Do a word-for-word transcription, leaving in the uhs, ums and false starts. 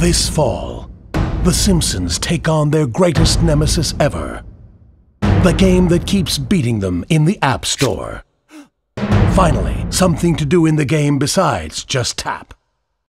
This fall, The Simpsons take on their greatest nemesis ever. The game that keeps beating them in the App Store. Finally, something to do in the game besides just tap.